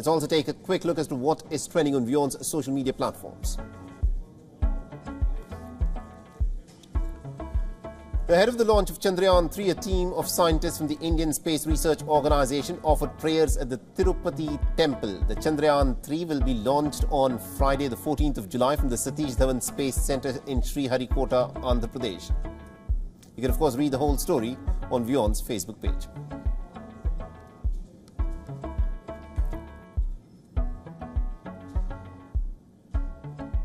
Let's also take a quick look as to what is trending on WION's social media platforms. Ahead of the launch of Chandrayaan-3, a team of scientists from the Indian Space Research Organisation offered prayers at the Tirupati Temple. The Chandrayaan-3 will be launched on Friday, the 14th of July, from the Satish Dhawan Space Centre in Sriharikota, Andhra Pradesh. You can, of course, read the whole story on WION's Facebook page.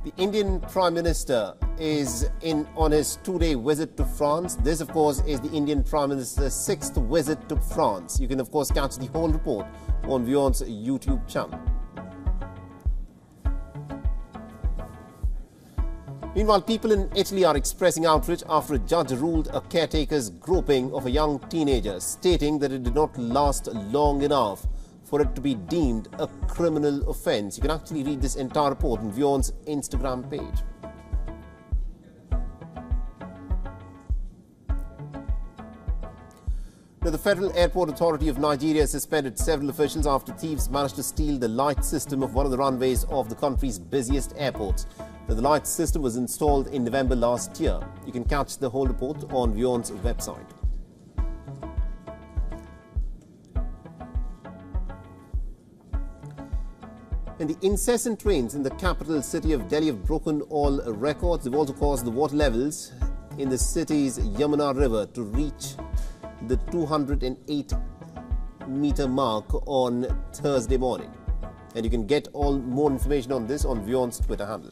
The Indian Prime Minister is on his two-day visit to France. This, of course, is the Indian Prime Minister's sixth visit to France. You can, of course, catch the whole report on WION's YouTube channel. Meanwhile, people in Italy are expressing outrage after a judge ruled a caretaker's groping of a young teenager, stating that it did not last long enough for it to be deemed a criminal offence. You can actually read this entire report on WION's Instagram page. Now, the Federal Airport Authority of Nigeria suspended several officials after thieves managed to steal the light system of one of the runways of the country's busiest airports. Now, the light system was installed in November last year. You can catch the whole report on WION's website. And the incessant rains in the capital city of Delhi have broken all records. They've also caused the water levels in the city's Yamuna River to reach the 208-meter mark on Thursday morning. And you can get more information on this on WION's Twitter handle.